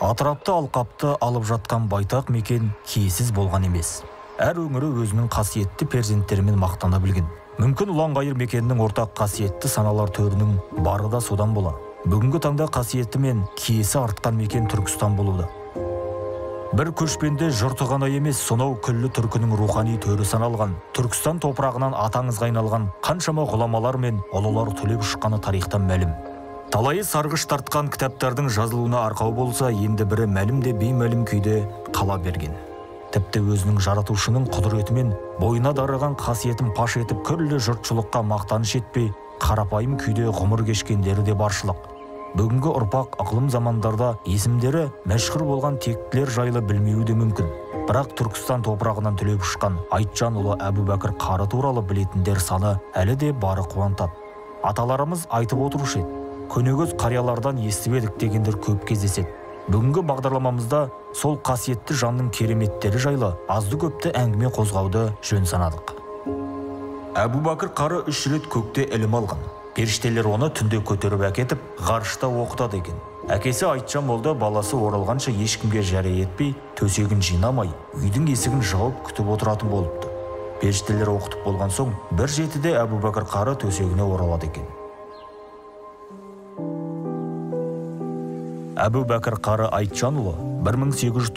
Атырапты алқапты алып жатқан байтақ мекен кейсіз болған емес. Әр өңірі өзінің қасиетті перзенттерімен мақтана білген. Мүмкін ұланғайыр мекенінің ортақ қасиетті саналар төрінің бары да содан бола. Бүгінгі таңда қасиетті мен кейсі артқан мекен Түркістан болуда. Bir көшпенде жұрты ғана емес, сонау күллі түркінің рухани төрі саналған, Түркістан топырағынан атаңызға айналған қаншама ғұламалар мен ұлылар төлеп шыққаны тарихтан мәлім. Талайы сарғыш тартқан кітаптардың жазылуына арқау болса, енді бірі мәлім де беймәлім күйде қала берген. Тіпті өзінің жаратушының құдіретімен бойына дарыған қасиетін паш етіп, күллі жұртшылыққа мақтаныш етпей, қарапайым күйде ғұмыр кешкендері де баршылық. Бүгінгі ұрпақ ықылым замандарда есімдері мәшһүр болған тектілер жайлы білмеуі де мүмкін. Бірақ Түркістан топырағынан түлеп шыққан Айтжан ұлы Әбубәкір қары туралы білетіндер саны әлі де бары қуантады. Аталарымыз айтып отырушы еді. Көнегөз қариялардан естіп едік дегендер көп кездеседі. Бүгінгі бағдарламамызда сол қасиетті жанның кереметтері жайлы азды-көпті әңгіме қозғауды жөн санадық. Әбубәкір қары 3 рет көкте ілім алған. Періштелер оны түнде көтеріп әкетіп, ғарышта оқытады екен. Әкесі Айтжан молда баласы оралғанша ешкімге жария етпей, төсегін жинамай, үйдің есігін жауып күтіп отыратын болыпты. Періштелер оқытып болған соң, бір жетіде Әбубәкір қары төсегіне оралады екен. Әбубәкір қары Айтжан ұлы 1890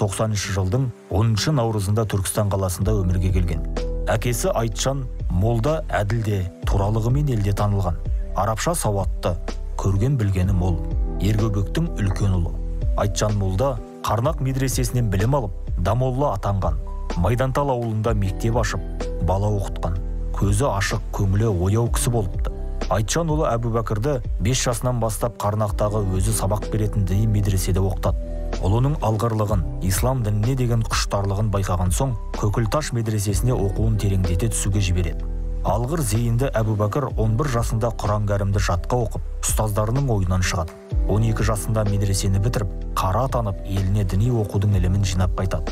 жылдың 10 наурызында Түркістан қаласында өмірге келген. Әкесі Айтжан молда әділде, туралығымен елде танылған. Арапша сауатты, көрген білгені мол, Ергөбектің үлкен ұлы. Айтжан молда Қарнақ медресесінен білім алып, дамолла атанған, Майдантал ауылында мектеп ашып, бала оқытқан, көзі ашық, көңілі ояу кісі болыпты. Айтжан ұлы Әбубәкірді 5 жасынан бастап Қарнақтағы өзі сабақ беретін діни медреседе оқытады. Ұлының алғырлығын, ислам дініне деген құштарлығын байқаған соң, Көкілташ медресесіне оқуын тереңдете түсуге жібереді. Алғыр зейінді Әбубәкір 11 жасында Құран кәрімді жатқа оқып, ұстаздарының ойынан шығады. 12 жасында медресені бітіріп, қара атанып, еліне діни оқудың ілімін жинап қайтады.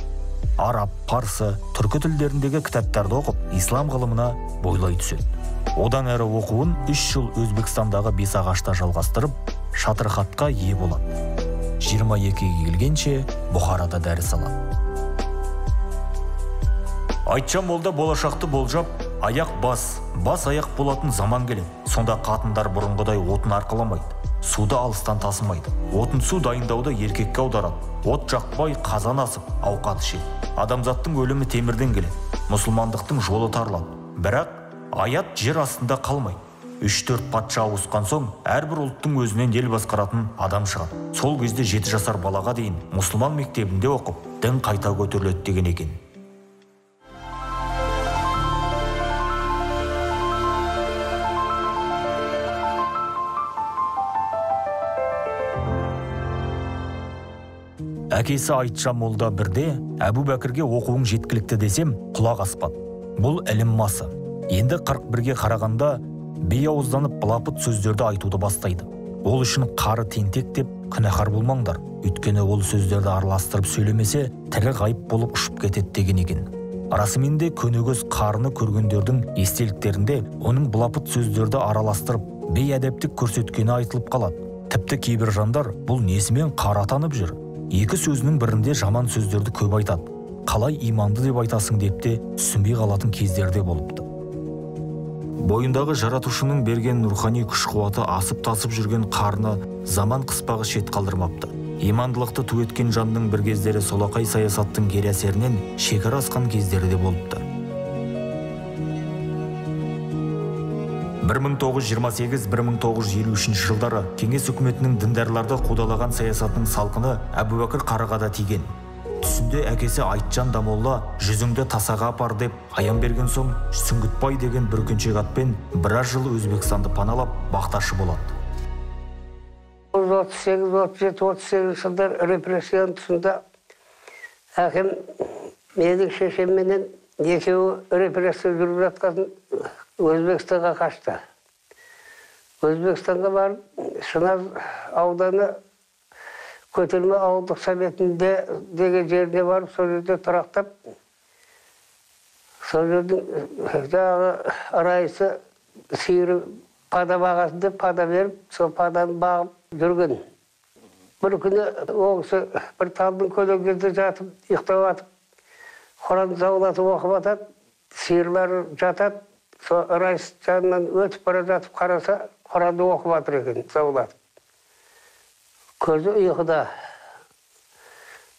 Араб, парсы, түркі тілдеріндегі кітаптарды оқып, ислам ғылымына бойлай түседі. Одан әрі оқуын 3 жыл Өзбекстандағы Бесағашта жалғастырып, Шатырхатқа ие болады. 22-ге келгенше Бұхарада дәріс алады. Айтжан молда болашақты болжап, аяқ-бас, бас-аяқ болатын заман келеді. Сонда қатындар бұрынғыдай отын арқаламайды, суды алыстан тасымайды. Отын су дайындауды еркекке аударады. От жақпай қазан асып, ауқат ішеді. Адамзаттың өлімі темірден келеді. Мұсылмандықтың жолы тарлады. Бірақ аят жер астында қалмайды. 3-4 патша ауысқан соң, әрбір ұлттың өзінен ел басқаратын адам шығады. Сол кезде 7 жасар балаға дейін мұсылман мектебінде оқып, дін қайта көтеріледі деген екен. Әкесі Айтжан молда бірде Әбубәкірге оқуың жеткілікті десем құлақ аспады. Бұл ілім масы. Енді 41-ге қарағанда бейауызданып былапыт сөздерді айтуды бастайды. Ол үшін қары тентек деп күнәһар болмаңдар. Өйткені ол сөздерді араластырып сөйлемесе тілі ғайып болып ұшып кетеді деген екен. Расымен де көнегөз қарыны көргендердің естеліктерінде оның былапыт сөздерді араластырып бейәдептік көрсеткені айтылып қалады. Тіпті кейбір жандар бұл несімен қара атанып жүр. 2 сөзінің бірінде жаман сөздерді көп айтады. Қалай иманды деп айтасың деп те түсінбей қалатын кездерде болыпты. Бойындағы жаратушының берген рухани күш-қуаты асып-тасып жүрген қарны заман қыспағы шет қалдырмапты. Имандылықты түеткен жанның бір кездері солақай саясаттың кері әсерінен шекер асқан кездері де болыпты. 1928-1953 жылдары Кеңес үкіметінің діндарларды қудалаған саясатының салқыны Әбубәкір қарыға да тиген. Түсінде әкесі Айтжан молда жүзіңді тасаға апар деп аян берген соң Сүңгітбай деген бүркеншек атпен біраз жыл Өзбекстанды паналап бақташы болады. 38-37-38 жылдар репрессияның тұсында әкем менің шешемменен екеуі репрессия жүріп жатқан Өзбекстанға қашты. Өзбекстанға барып Шыназ ауданы көтерме ауылдық советінде деген жеріне барып сол жерде тұрақтап, сол жердің жаңағы райысы сиыры пада бағасында пада беріп сол паданы бағып жүрген. Bir günü oğusu bir tabın kölengede jatıp, ihtava atıp, Kur'an zavlatıp oğum atat, sihirler jatat, so ırayısı canından ötüp para jatıp karasa, Kur'an'da oğum atır eken, zavlatıp. Közü uyuda.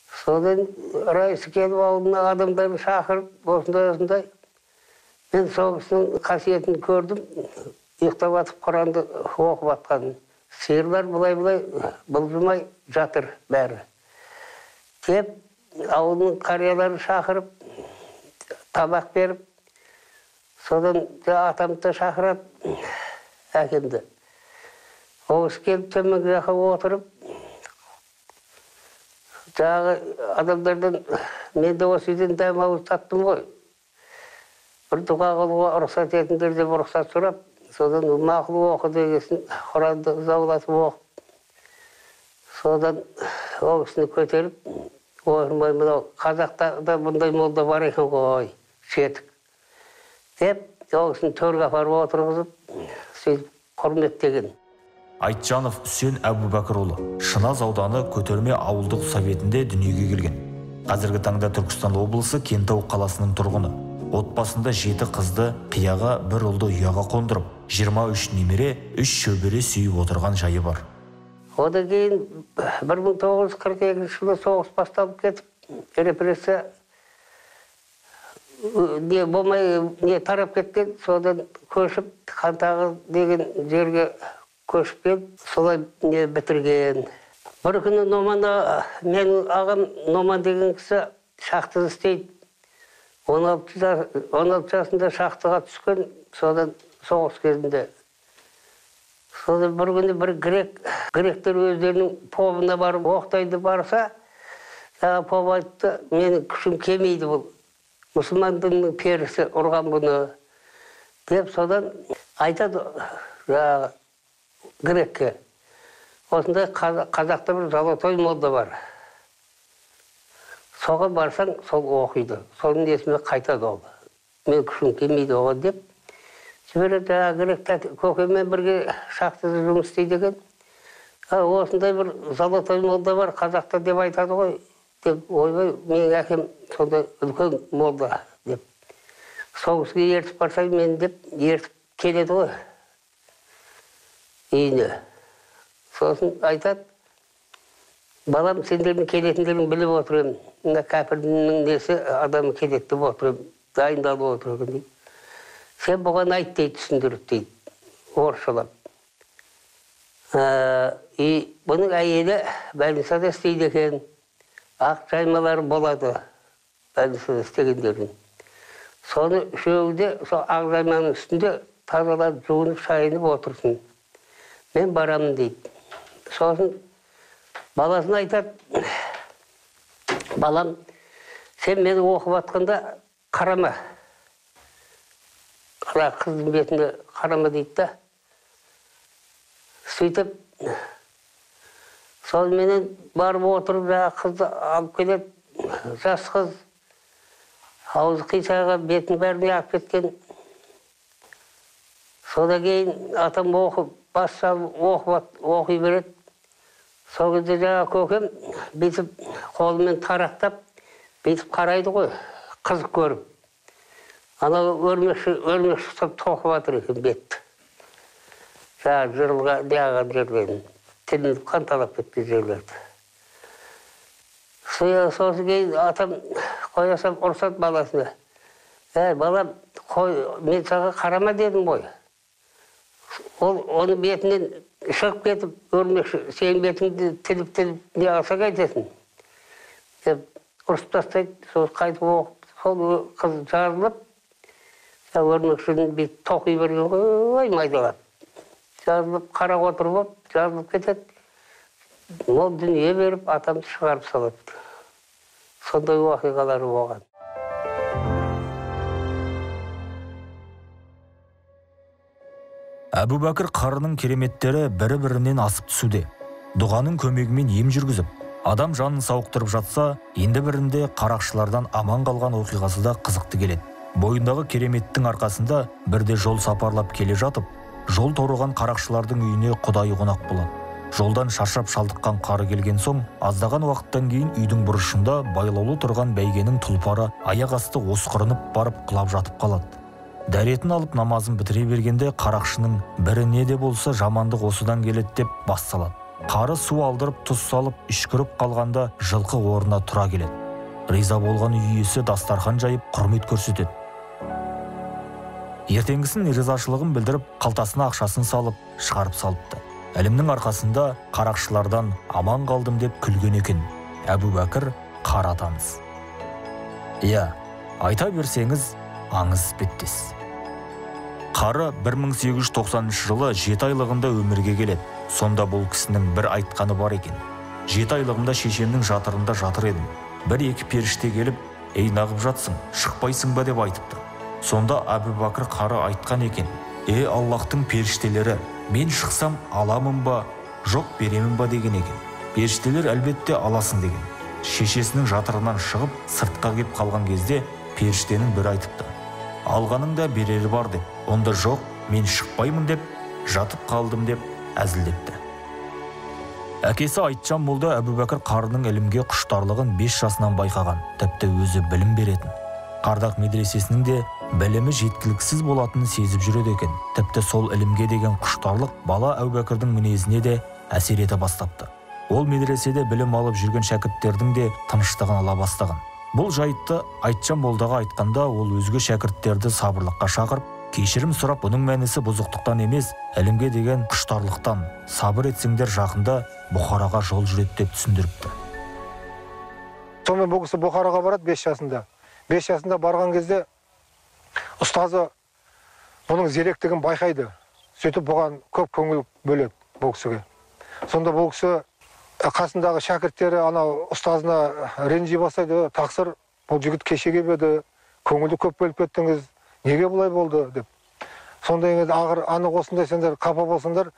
Sodan ırayısı gelip alımına adımlarını şakırıp, osunda, ben soğusunun kasiyetini gördüm, ihtava atıp Kur'an'da oğum atkanını. Sihirler bulay bulmay jatır bari. Hep avulun karyaları şakırıp, tabak verip, sodan atamda şakırat akimdi. Oğuz gelip tümün jağı oturup, jağı adamlardan, men de oğuz yüzden daima oğuz tattım koy. Bir duğa kılığa ruhsat etindir de ruhsat sorap, sodan mağlu oku degesin, Kur'an'da zavlatıp oku. Sodan o kişini köterip, oğurmayımın o, Kazak'ta da bunday molda var eken koy, şetik. Hep o kişini tör kaparı oturgızıp, söyleyip, kurmet degen. Айтжанов Үсен Әбубәкірұлы, Шыназ ауданы Көтерме ауылдық советінде дүниеге келген. Қазіргі таңда Түркістан облысы Кентау қаласының тұрғыны. Отбасында 7 қызды қияға бір ұлды ұяға қондырып, 23 немере 3 шөбере сүйіп отырған жайы бар. Одан кейін 1942 жылы соғыс басталып кетіп, репрессия не болмай, не тарап кеткен, содан көшіп, Қантағы деген жерге көшіп келіп, солай бітірген. Бір күні Номанда, менің ағам Номан деген кісі шахтада істейді. 16 жасында шахтаға түскен, содан соғыс кезінде. Содан бір күні бір гректер өздерінің побына барып, оқтайды барса, поб айтты, менің күшім кемейді бұл. Мұсылман дінінің перісі ұрған бұны. Деп содан айтады грекке. Осындай қазақта бір золотой молда бар. Soğa barsan, sol oğuydu. Solun esime kaytadı oldu. Men küşüm kemeydi oğa deyip. Şöyle Grek'te kökemmen birge şahtada жұмыс істейді екен. Осындай бір золотой молда бар, Қазақта деп айтады ғой. Деп ойбай, менің әкем сондай үлкен молда деп. Соғысқа ертіп барсай мен деп ертіп келеді ғой. Үйіне. Сосын айтады. Balam sendelerin keletlerini bilip oturuyorum. Kafirinin nesi adamı keletip oturuyorum. Dayındalı oturuyorum. Sen bana ait deyip düşündürüp deyip. Orşalap. Bunun ayeli Balisa'da isteydikken ak çaymaları boladı. Balisa'da isteyenlerin. Sonra şöyle ak çaymanın üstünde taralar cuğunup şayınıp otursun. Ben baramın deyip. Sonra баласына айтады, балам, сен мені оқып атқанда қарама. Қыздың бетінде қарама дейді да. Сөйтіп, сол менен барып отырып, қызды алып келеді, жас қыз. Аузы қисайға бетін бәріне ағып кеткен. Содан кейін атам оқып, бас салып оқи береді. Сол кезде жаңа көкем бүйтіп қолымен тарақтап, бүйтіп қарайды ғой, қызық көріп. Анау өрмекші ұстап тоқып атыр екен бетті. Жаңа жырылға деяған жерлерін, тілініп қанталап кетті жерлерді. Сосын кейін атам қоясам ұрсат баласына. Балам, мен саған қарама дедім ғой. Ол оның бетінен шығып кетіп, өрмекші, сен бетіңді тіліп-тіліп не алса қайтесің. Деп, ұрсып тастайды, сол қайтып оқып, сол қыз жарылып, өрмекшінің бет тоқи берген ғой, майдалап. Жарылып, қара отырып оп, жарылып кетеді. Ол дүние беріп, атамды шығарып салады. Сондай уақиғалары болған. Әбубәкір қарының кереметтері бірі-бірінен асып түсуде. Дұғаның көмегімен ем жүргізіп, адам жанын сауықтырып жатса, енді бірінде қарақшылардан аман қалған оқиғасы да қызықты келеді. Бойындағы кереметтің арқасында бірде жол сапарлап келе жатып, жол торыған қарақшылардың үйіне құдайы қонақ болады. Жолдан шаршап шалдыққан қары келген соң, аздаған уақыттан кейін үйдің бұрышында байлаулы тұрған бәйгенің тұлпары аяқ асты осқырынып барып құлап жатып қалады. Дәретін алып намазын бітіре бергенде қарақшының бірі не де болса жамандық осыдан келеді деп бас салады. Қары су алдырып тұз салып үшкіріп қалғанда жылқы орнына тұра келеді. Риза болған үй иесі дастархан жайып құрмет көрсетеді. Ертеңгісін ризашылығын білдіріп, қалтасына ақшасын салып, шығарып салыпты. Әлімнің арқасында қарақшылардан аман қалдым деп күлген екен. Әбубәкір қара атамыз. Иә, айта берсеңіз, аңыз беттес. Қары 1890 жылы 7 айлығында өмірге келеді. Сонда бұл кісінің бір айтқаны бар екен. 7 айлығымда шешемнің жатырында жатыр едім. Бір-екі періште келіп, «Ей, нағып жатсың, шықпайсың ба?» деп айтыпты. Сонда Әбубәкір қары айтқан екен, «Е, Аллахтың періштелері, мен шықсам аламын ба, жоқ беремін ба?» деген екен. Періштелер әлбетте аласың деген. Шешесінің жатырынан шығып, сыртқа кеп қалған кезде періштенің бір айтыпты. Алғаның да берері бар деп. Онда жоқ, мен шықпаймын деп, жатып қалдым деп әзілдепті. Әкесі Айтжан молда Әбубәкір қарының ілімге құштарлығын 5 жасынан байқаған, тіпті өзі білім беретін. Қардақ медресесінің де білімі жеткіліксіз болатынын сезіп жүреді екен. Тіпті сол ілімге деген құштарлық бала Әбубәкірдің мінезіне де әсер ете бастапты. Ол медреседе білім алып жүрген шәкірттердің де тыныштығын ала бастаған. Бұл жайтты Айтжан молдаға айтқанда ол өзге шәкірттерді сабырлыққа шақырып, кешірім сұрап, оның мәнісі бұзықтықтан емес, әлімге деген құштарлықтан, сабыр етсеңдер жақында Бұхараға жол жүреді деп түсіндіріпті. Сонымен бұл кісі Бұхараға барады 5 жасында. 5 жасында барған кезде ұстазы оның зеректігін байқайды. Сөйтіп бұған көп көңіл бөледі бұл кісіге. Сонда бұл кісі қасындағы шәкірттері анау ұстазына ренжи бастайды, тақсыр, бұл жігіт кеше келмеді, көңілді көп бөліп кеттіңіз. Неге бұлай болды деп. Сонда енді ағыр анық осындай сендер қапа болсындар,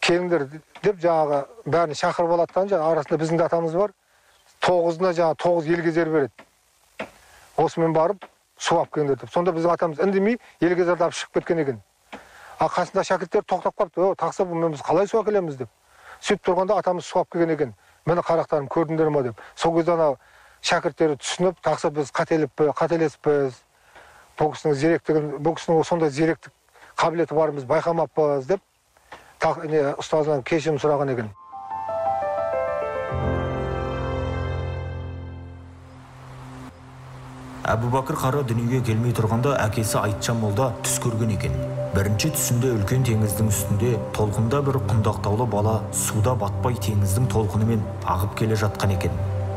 келіңдер деп жаңағы бәрін шақырып алаттан жаңа арасында біздің де атамыз бар. 9-ына жаңа 9 елгезер береді. Осымен барып су алып келіңдер деп. Сонда біздің атамыз үндемей елгезерді алып шығып кеткен екен. А қасында шәкірттер тоқтап қалыпты. «О, тақса бұны біз қалай су әкелеміз?» деп. Сөйтіп тұрғанда атамыз су алып келген екен. «Мені қарақтарым көрдіңдер ме?» деп. Сол кезде анау шәкірттері түсініп, тақса біз қателеспіз. Бұл кісінің сондай зеректік қабілеті барымыз байқамаппыз деп ұстазынан кешірім сұраған екен. Әбубәкір қара дүниеге келмей тұрғанда әкесі Айтжан молда түс көрген екен. Бірінші түсінде үлкен теңіздің үстінде толқында бір құндақтаулы бала суда батпай теңіздің толқынымен ағып келе жатқан екен.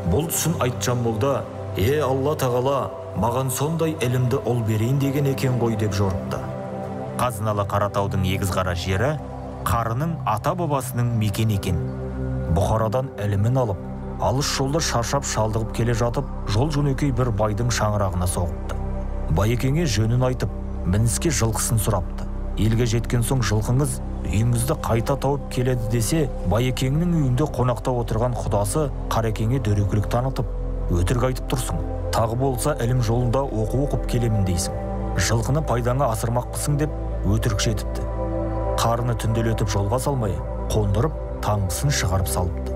Бұл түсін Айтжан молда «Е, Алла тағала, маған сондай ілімді ол берейін деген екен ғой» деп жорыпты. Қазыналы Қаратаудың егізқара жері қарының ата-бабасының мекен екен. Бұхарадан ілімін алып, алыс жолда шаршап шалдығып келе жатып, жол жөнекей бір байдың шаңырағына соғыпты. Байекеңе жөнін айтып, мініске жылқысын сұрапты. Елге жеткен соң жылқыңыз үйіңізді қайта тауып келеді десе, байекеңнің үйінде қонақта отырған құдасы қарекеңе дөрекілік танытып, өтірік айтып тұрсың. Тағы болса әлім жолында оқып келемін дейсің. Жылқыны пайдаңа асырмақпысың деп өтірікшетіпті. Қарыны түнделетіп жолға салмай, қондырып, таңғысын шығарып салыпты.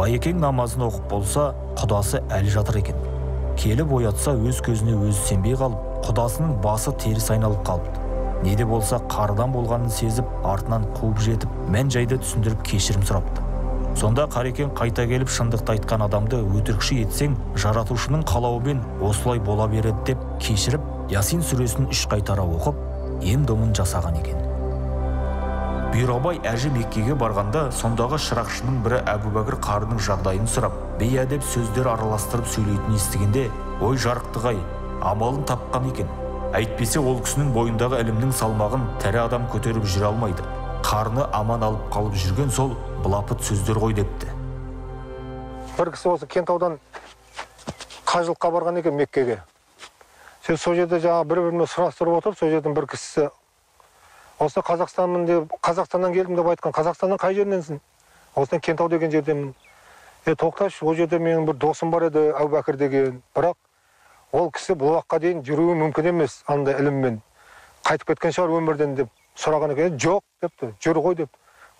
Байекең намазын оқып болса, құдасы әлі жатыр екен. Келіп оятса, өз көзіне өзі сенбей қалып, құдасының басы теріс айналып қалыпты. Не де болса қарыдан болғанын сезіп, артынан қуып жетіп, мән жайды түсіндіріп кешірім сұрапты. Сонда қарекең қайта келіп шындықты айтқан адамды өтірікші етсең, жаратушының қалауымен осылай бола береді деп кешіріп, Ясин сүресін 3 қайтара оқып, ем-домын жасаған екен. Бұйрабай әжі Меккеге барғанда сондағы шырақшының бірі Әбубәкір қарының жағдайын сұрап, бейәдеп сөздер араластырып сөйлейтін естігенде, ой жарықтығай, амалын тапқан екен. Әйтпесе ол кісінің бойындағы ілімнің салмағын тірі адам көтеріп жүре алмайды. Қарны аман алып қалып жүрген сол бұлапыт сөздер ғой депті. Бір кісі осы Кентаудан қажылыққа барған екен Меккеге. Сол жерде жаңа бір-біріне сұрастырып отырып, сол жердің бір кісісі осы Қазақстаннан келдім деп айтқан. Қазақстаннан қай жерденсің? Осыдан Кентау деген жердемін. Тоқташы, ол жерде менің бір досым бар еді, Әбубәкір деген. Бірақ ол кісі бұл уақытқа дейін жүруі мүмкін емес андай іліммен. Қайтып кеткен шығар өмірден деп сұраған екен. Жоқ депті, жүр ғой деп.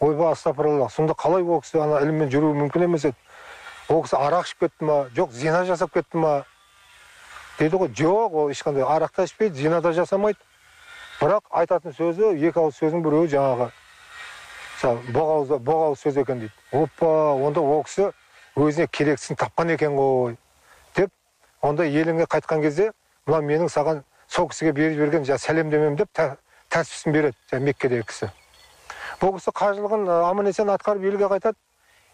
ойба астапырылла. Сонда қалай ол кісі ана іліммен жүруі мүмкін емес еді. Ол кісі арақ ішіп кетті ма, жоқ зина жасап кетті ма? Дейді ғой, жоқ, ол ешқандай арақта ішпейді, зина да жасамайды. Бірақ айтатын сөзі, екі ауыз сөздің біреуі жаңағы. Боғауыз сөз екен дейді. Опа, онда ол кісі өзіне керексін тапқан екен ғой деп, онда еліңе қайтқан кезде, "Мына менің саған сол кісіге беріп берген жа сәлемдемем" деп тәсбісін береді, жа Меккедегі кісі. Бұл кісі қажылығын аман-есен атқарып елге қайтады.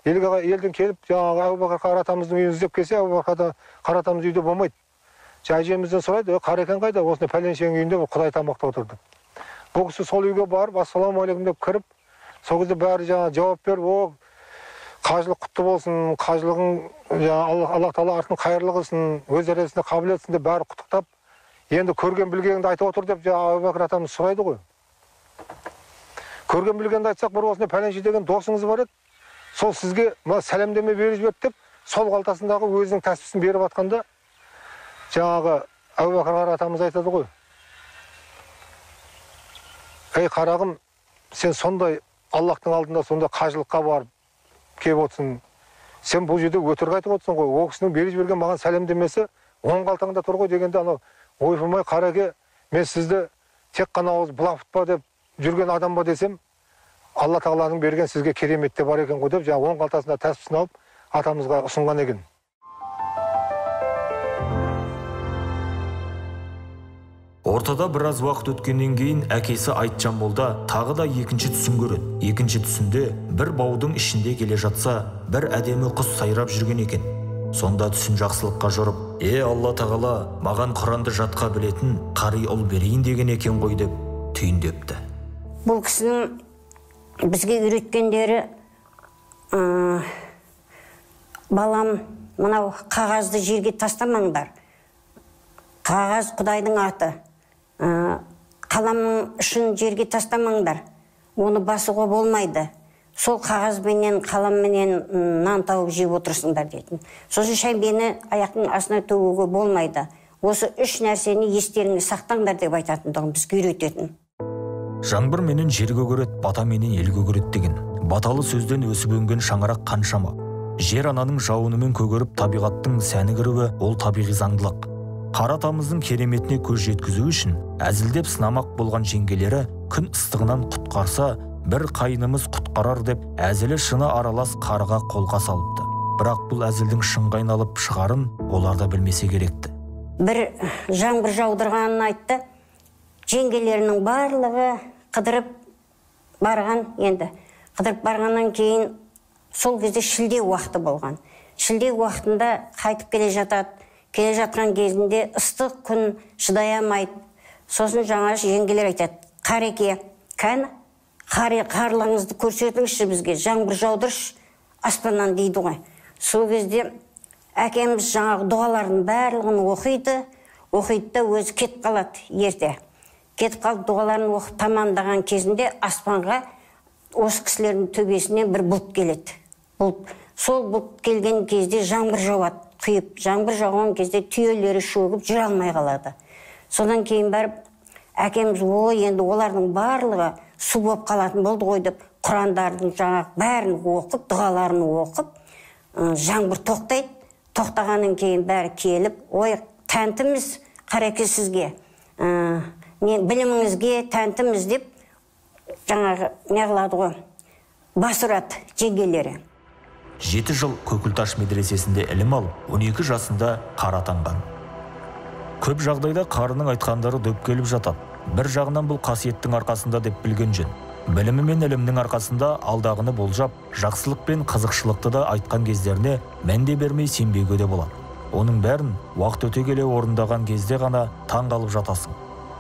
Елден келіп, жаңағы Әбубәкір қаратамыздың үйін іздеп келсе, Әбубәкір қаратамыз үйде болмайды. Әжемізден сұрайды, "Қарекең қайда?" "Осында пәленшенің үйінде, құдай тамақта отырды." Бұл кісі сол үйге барып, "Ассаламу алейкум" деп кіріп, сол кезде бәрі жаңа жауап беріп, "О, қажылық құтты болсын, қажылығың Алла Тағала артын қайырлы қылсын, өз дәрежесіне қабыл етсін" деп бәрі құттықтап, "Енді көрген білгеніңді айтып отыр" деп Әбубәкір атамыз сұрайды ғой. Көрген білгенді айтсақ, бір осында пәленші деген досыңыз бар еді, сол сізге мына сәлемдеме беріп жіберді деп, сол қалтасындағы өзінің тәсбісін беріп жатқанда, жаңағы Әбубәкір атамыз айтады ғой: "Ей қарағым, сен сондай Allah'tan aldığında sonunda қажылыққа барып келіп отырсың. Сен бұл жерде өтірік айтып отырсың ғой. Ол кісінің беріп берген маған сәлемдемесі оң қалтаңда тұр ғой" дегенде, анау ойпырмай қараке, "Мен сізді тек қана ауыз бұлафытпа деп жүрген адам ба десем, Алла Тағаланың берген сізге кереметте бар екен ғой" деп, жаңа оң қалтасында тәспісін алып атамызға ұсынған екен. Ortada biraz vaqt ötkenнен кейін әкесі Айтжан болда тағы да екінші түсін көреді. Екінші түсінде бір баудың ішінде келе жатса, бір әдемі құс сайрап жүрген екен. Сонда түсін жақсылыққа жорып, "Е, Алла Тағала, маған Құранды жатқа білетін қари ұл берейін деген екен ғой" деп түйіндепті. Бұл кісінің бізге үйреткендері: "Балам, мынау қағазды жерге тастамаңдар. Қағаз Құдайдың аты. Қаламның ұшын жерге тастамаңдар, оны басуға болмайды. Сол қағазбенен, қаламменен нан тауып жеп отырсыңдар" дейтін. "Сосын шәйбені аяқтың астына төгуге болмайды. Осы үш нәрсені естеріңе сақтаңдар" деп айтатындығын біз үйрететін. Жаңбыр менен жер көгереді, бата менен ел көгереді деген баталы сөзден өсіп өнген шаңырақ қаншама. Жер ананың жауынымен көгеріп табиғаттың сәні кіруі ол табиғи заңдылық. Қаратамыздың кереметіне көз жеткізу үшін әзілдеп сынамақ болған жеңгелері күн ыстығынан құтқарса, "Бір қайнымыз құтқарар" деп әзілі шыны аралас қарға қолға салыпты. Бірақ бұл әзілдің шынға айналып шығарын олар да білмесе керекті. Бір жаңбыр жаудырғанын айтты. Жеңгелерінің барлығы қыдырып барған. Енді қыдырып барғаннан кейін сол кезде шілде уақыты болған. Шілде уақытында қайтып келе жатады. Келе жатқан кезінде ыстық күн шыдай алмайды. Сосын жаңаш жеңгелер айтады: "Қареке, кәні қарлығыңызды көрсетіңізші бізге, жаңбыр жаудыршы аспаннан" дейді ғой. Сол кезде әкеміз жаңағы дұғалардың барлығын оқиды. Оқиды да өзі кетіп қалады ерте. Кетіп қалып дұғаларын оқып тамамдаған кезінде аспанға осы кісілердің төбесінен бір бұлт келеді. Бұлт. Сол бұлт келген кезде жаңбыр жауады. Құйып, жаңбыр жауған кезде түйелері шөгіп жүре алмай қалады. Содан кейін барып әкеміз, "Ой, енді олардың барлығы су болып қалатын болды ғой" деп Құрандардың жаңағы бәрін оқып, дұғаларын оқып, жаңбыр тоқтайды. Тоқтағаннан кейін бәрі келіп, "Ой, тәнтіміз қареке сізге, біліміңізге тәнтіміз" деп жаңағы не қылады ғой, басырат жеңгелері. 7 жыл Көкілташ медресесінде ілім алып, 12 жасында қара атанған. Көп жағдайда қарының айтқандары дөп келіп жатады. Бір жағынан бұл қасиеттің арқасында деп білген жөн. Білімі мен ілімнің арқасында алдағыны болжап, жақсылық пен қызықшылықты да айтқан кездеріне мәнде бермей сенбеуге де болады. Оның бәрін уақыт өте келе орындаған кезде ғана таңғалып жатасың.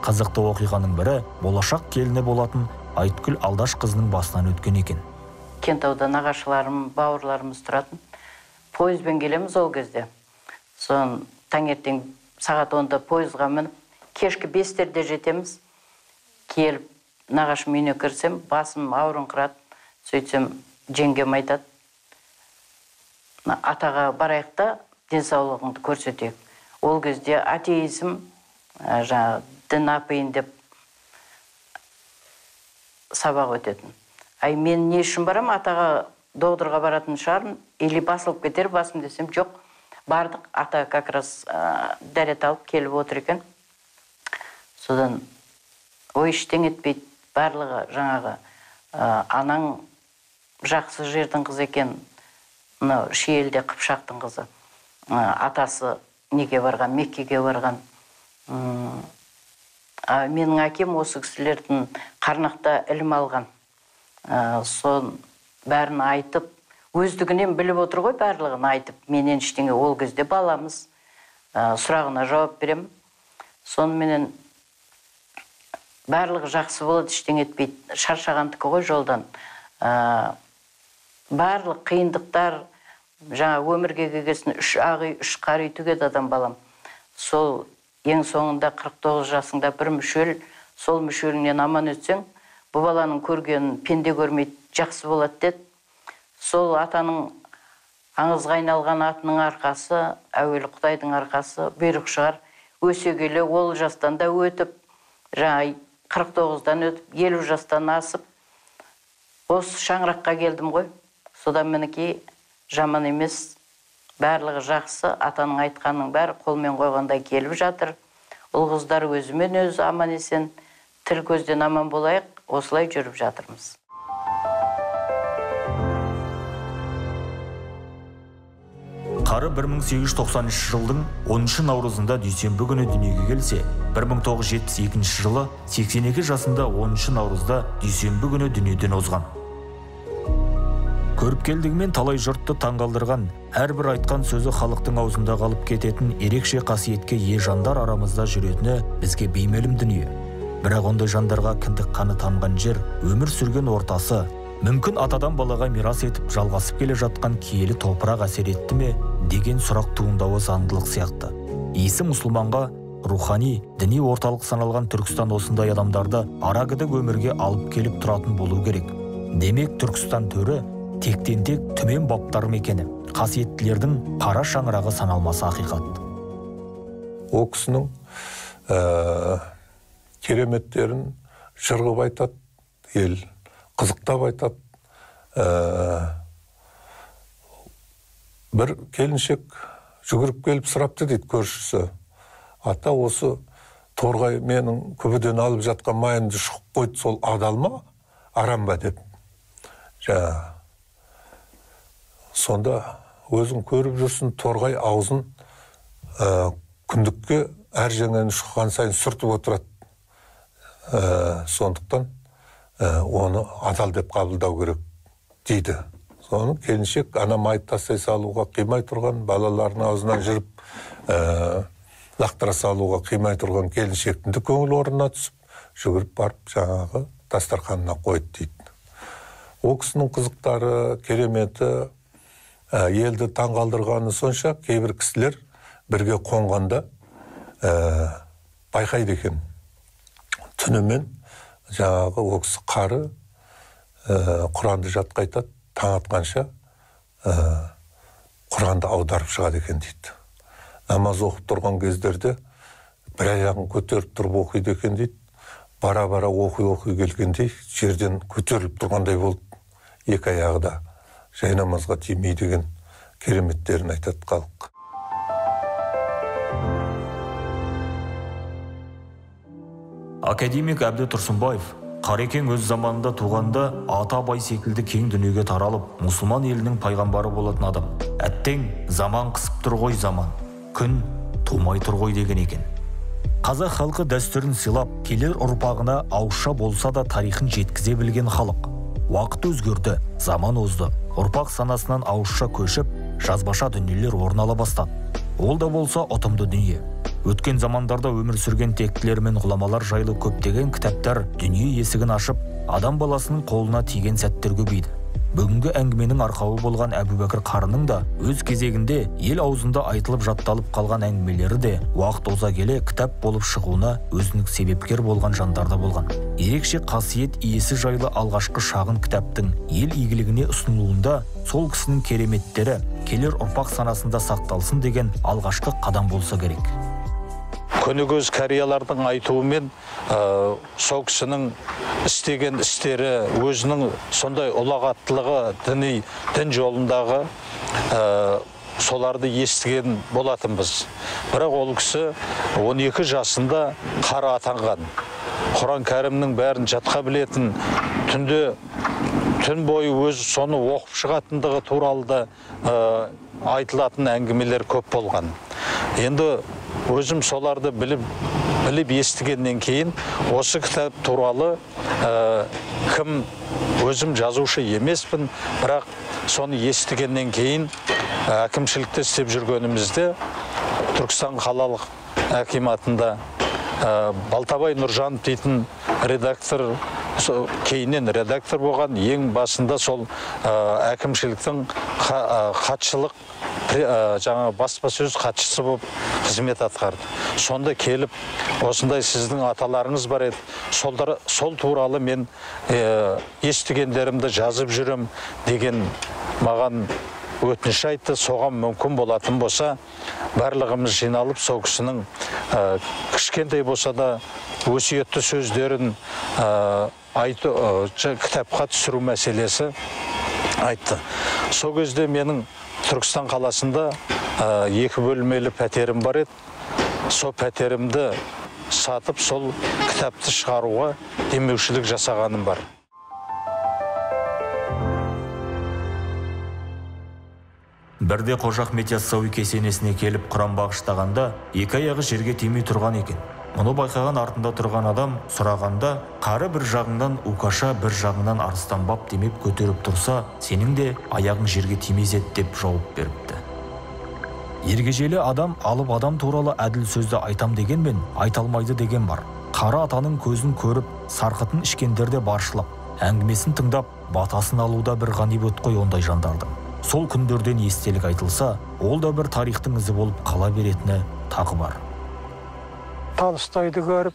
Қызықты оқиғаның бірі болашақ келіні болатын Айткүл Алдаш қызының басынан өткен екен. Кентауда нағашыларым, бауырларымыз тұратын. Пойызбен келеміз ол кезде. Соң таңертең сағат 10-да пойызға мініп, кешкі 5-терде жетеміз. Келіп, нағашым үйіне кірсем, басым ауырыңқырады. Сөйтсем, жеңгем айтады: "Атаға барайық та денсаулығыңды көрсетейік." Ол кезде атеизм, дін апиын деп сабақ өтетін. Ay men ne işim baram, atağa doğdurğa baratın şarım, eli basılıp keter basım desem, yok. Bardık, ata как раз дәрет алып келіп отыр екен. Содан ой іштен етпейді, барлығы жаңағы анаң жақсы жердің қызы екен, мынау Шиелде Қыпшақтың қызы. Атасы неге барған, Меккеге барған. Менің әкем осы кісілердің қарнақта ілім алған. Сон бәрін айтып, өздігінен біліп отыр ғой, барлығын айтып, менен іштеңе ол кезде баламыз, сұрағына жауап берем. Сонымен барлығы жақсы болады, іштеңе етпейді, шаршағандық ғой жолдан. Барлық қиындықтар, жаңа өмірге кегесін, үш ағай, үш қарай түгеді адам балам. Сол ең соңында 49 жасында бір мүшел, сол мүшелінен аман өтсең, бұл баланың көргенін пенде көрмейді, жақсы болады деді. Сол атаның аңызға айналған атының арқасы, әуелі Құдайдың арқасы, бұйрық шығар, өсегелі ол жастан да өтіп, жаңа 49-дан өтіп, 50 жастан асып, осы шаңыраққа келдім ғой. Содан менікі жаман емес, барлығы жақсы, атаның айтқанының бәрі қолмен қойғандай келіп жатыр. Ұл қыздар өзімен өзі аман есен, тіл көзден аман болайық, осылай жүріп жатырмыз. Қары 1893 жылдың 13 наурызында дүйсенбі күні дүниеге келсе, 1972 жылы 82 жасында 13 наурызда дүйсенбі күні дүниеден озған. Көріпкелдігімен талай жұртты таңғалдырған, әрбір айтқан сөзі халықтың аузында қалып кететін ерекше қасиетке ие жандар арамызда жүретіні бізге беймәлім дүние. Бірақ ондай жандарға кіндік қаны тамған жер, өмір сүрген ортасы, мүмкін атадан балаға мирас етіп жалғасып келе жатқан киелі топырақ әсер етті ме деген сұрақ туындауы заңдылық сияқты. Исі мұсылманға рухани, діни орталық саналған Түркістан осындай адамдарды арагідік өмірге алып келіп тұратын болу керек. Демек Түркістан төрі тектен-тек түмен баптар мекені, қасиеттілердің қара шаңырағы саналмасы ақиқат. Ол кісінің кереметтерін жырғып айтады, ел қызықтап айтады. Бір келіншек жүгіріп келіп сұрапты дейді көршісі. Ата, осы торғай менің көбеден алып жатқан майымды шұқып қойды, сол адалма, арам ба деп. Жа. Сонда өзің көріп жүрсің, торғай аузын күндікке әр жеңені шыққан сайын сүртіп отырады. Сондықтан оны адал деп қабылдау керек дейді. Соны келіншек анам айтып тастай салуға қимай тұрған, балаларын аузынан жырып лақтыра салуға қимай тұрған келіншектің көңіл орнына түсіп, жүгіріп барып жаңағы дастарханына қойды дейді. Ол кісінің қызықтары, кереметі, елді таңғалдырғаны сонша, кейбір кісілер бірге қонғанда байқайды екен. Түнімен жаңағы ол кісі қары Құранды жатқайтады, таң атқанша Құранды аударып шығады екен дейді. Намаз оқып тұрған кездерде бір аяғын көтеріп тұрып оқиды екен дейді. Бара-бара оқи-оқи келгендей жерден көтеріліп тұрғандай болды, екі аяғы да жай намазға тимей деген кереметтерін айтады халық. Академик Әбді Тұрсынбаев, Қарекең өз заманында туғанда ата бай секілді кең дүниеге таралып, мұсылман елінің пайғамбары болатын адам. Әттең, заман қысып тұр ғой заман, күн тумай тұр ғой деген екен. Қазақ халқы дәстүрін сыйлап, келер ұрпағына ауызша болса да тарихын жеткізе білген халық. Уақыт өзгерді, заман озды, ұрпақ санасынан ауызша көшіп, жазбаша дүниелер орын ала бастады. Ол да болса ұтымды дүние. Өткен замандарда өмір сүрген тектілер мен ғұламалар жайлы көптеген кітаптар дүние есігін ашып, адам баласының қолына тиген сәттер көбейді. Бүгінгі әңгіменің арқауы болған Әбубәкір қарының да өз кезегінде ел аузында айтылып жатталып қалған әңгімелері де уақыт оза келе кітап болып шығуына өзіндік себепкер болған жандарда болған. Ерекше қасиет иесі жайлы алғашқы шағын кітаптың ел игілігіне ұсынылуында сол кісінің кереметтері келер ұрпақ санасында сақталсын деген алғашқы қадам болса керек. Könüköz Kariyalar'dan aytuымен сол кісінің істеген істері өзінің сондай ұлағаттылығы діни дін жолындағы соларды естіген болатынбыз. Бірақ ол кісі 12 жасында қара атанған. Құран-Кәрімнің бәрін жатқа білетін, түн бойы өз соны оқып шығатындығы туралы да айтылатын әңгімелер көп болған. Енді өзім соларды біліп естігеннен кейін осы кітап туралы кім өзім жазушы емеспін, бірақ соны естігеннен кейін әкімшілікте істеп жүргенімізде Түркістан қалалық әкиматында Балтабай Нұржанов дейтін редактор, кейінен редактор болған, ең басында сол әкімшіліктің хатшылық жаңа баспасөз хатшысы болып қызмет атқарды. Сонда келіп, осындай сіздің аталарыңыз бар еді, сол туралы мен естігендерімді жазып жүрем деген маған өтініш айтты. Соған мүмкін болатын болса, барлығымыз жиналып сол кісінің кішкентай болса да өсиетті сөздерін кітапқа түсіру мәселесі айтты. Сол кезде менің Түркістан қаласында 2 бөлмелі пәтерім бар еді. Сол пәтерімді сатып, сол кітапты шығаруға демеушілік жасағаным бар. Бірде Қожа Ахмет Яссауи кесенесіне келіп Құран бағыштағанда, 2 аяғы жерге тимей тұрған екен. Мұны байқаған артында тұрған адам сұрағанда, қары бір жағынан укаша, бір жағынан арыстанбап демеп көтеріп тұрса, сенің де аяғың жерге тимезет деп жауап беріпті. Ергежелі адам алып адам туралы әділ сөзді айтам дегенмен, айталмайды деген бар. Қара атаның көзін көріп, сарқытын ішкендерде баршылап, әңгімесін тыңдап, батасын алуда бір ғанибет қой ондай жандарды. Сол күндерден естелік айтылса, ол да бір тарихтың ізі болып қала беретіні тағы бар. Талыстайды көріп,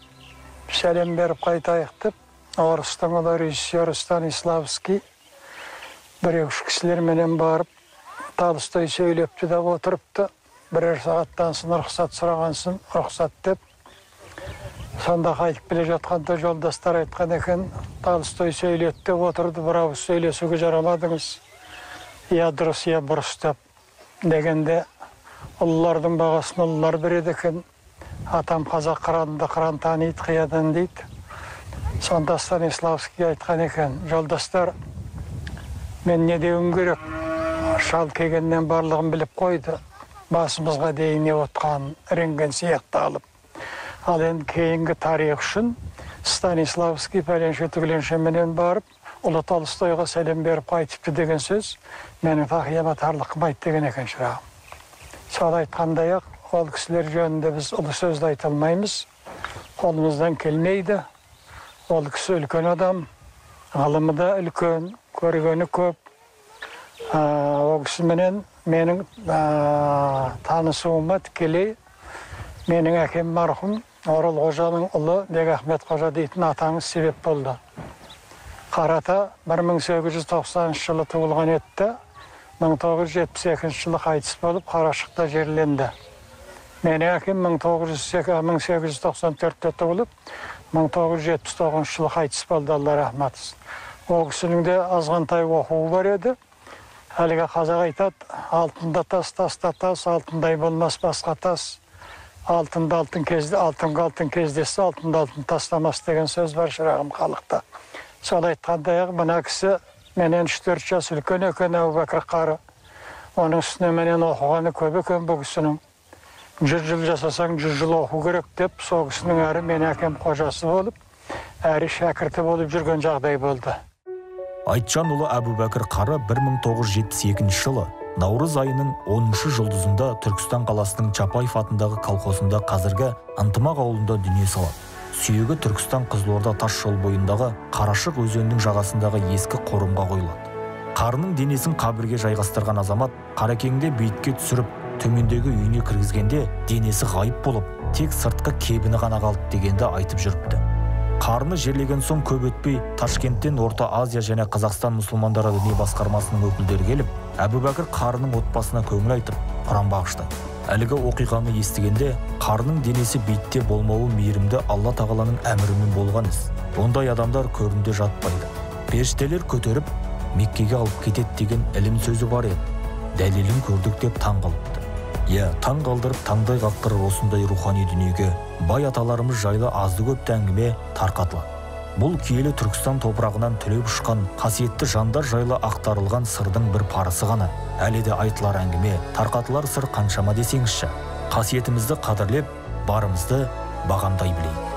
сәлем беріп қайтайық деп, Орыстың олар Ярыстан Иславский, бір-үш кісілерменен барып, Талыстай сөйлепті де отырыпты, бірер сағаттан соң рұқсат сұрағансын, рұқсат деп. Сонда қайтып келе жатқанда жолдастар айтқан екен, Талыстай сөйлетті отырды, бір ауыз сөйлесуге жарамадыңыз. Ya dırıs, ya bırıs deyip, degende, onlardan bağısını onlar biredeken, atam Kazak Kıran'da Kıran tanıydı, Kıya'dan deydi. Sonda Stanislavski'ye aytkan eken, yoldaşlar, ben ne deyim gerek, şal kegenden barlığını bilip koydu, basımızga deyine otkan, rengen siyakta alıp. Al en keyingi tarih üçün, Stanislavski pəlenşe tügülenşemenen barıp, Ұлы Толстойға сәлем беріп қайтыпты деген сөз, менің фақияма тарлықым айт деген екен шырағым. Сол айтқандаяқ, ол кісілер жөнінде біз ұлы сөзді айта алмаймыз, қолымыздан келмейді. Ол кісі үлкен адам, ғылымы да үлкен, көргені көп. Ол кісіменен менің танысуыма тікелей, менің әкем марқұм Орал Қожаның ұлы Бекахмет Қожа дейтін атаңыз себеп болды. Қарата 1890 жылы туылған етті, 1978 жылы қайтыс болып, Қарашықта жерленді. Мені әкем 1894-те туылып, 1979 жылы қайтыс болды, Алла рахмет етсін. Ол кісінің де азғантай оқуы бар еді. Әлігі қазақ айтады, алтында тас, таста тас, алтындай болмас басқа тас. Алтында алтын кездесі, алтында алтын тастамас деген сөз бар шырағым халықта. Сол айтқандаяқ, мына кісі менен 3-4 жас үлкен екен Әбубәкір қары. Оның үстіне менен оқығаны көп екен бұл кісінің. 100 жыл жасасаң, 100 жыл оқу керек деп, сол кісінің әрі мен әкем қожасы болып, әрі шәкірті болып жүрген жағдай болды. Айтжан ұлы Әбубәкір қары 1972 жылы наурыз айының 10-ші жұлдызында Түркістан қаласының Чапаев атындағы колхозында қазіргі Ынтымақ ауылында дүние салады. Сүйегі Түркістан Қызылорда тас жол бойындағы Қарашық өзенінің жағасындағы ескі қорымға қойылады. Қарының денесін қабірге жайғастырған азамат Қаракеңді бейітке түсіріп, төмендегі үйіне кіргізгенде денесі ғайып болып, тек сыртқы кебіні ғана қалды дегенді айтып жүріпті. Қарыны жерлеген соң көп өтпей, Ташкенттен Орта Азия және Қазақстан мұсылмандары діни басқармасының өкілдері келіп, Әбубәкір қарының отбасына көңіл айтып, құран бағыштады. Әлігі оқиғаны естігенде, қарның денесі бетте болмауы мейірімді Алла Тағаланың әмірімен болған іс. Ондай адамдар көрінде жатпайды. Періштелер көтеріп, Меккеге алып кетеді деген ілім сөзі бар еді. Дәлелін көрдік деп таң қалыпты. Иә, таң қалдырып, таңдай қақтырып осындай рухани дүниеге бай аталарымыз жайлы азды көпті әңгіме тарқатылады. Бұл киелі Түркістан топырағынан түлеп ұшқан қасиетті жандар жайлы ақтарылған сырдың бір парысы ғана. Әлі де айтылар әңгіме, тарқатылар сыр қаншама десеңізші. Қасиетімізді қадірлеп, барымызды бағамдай білейік.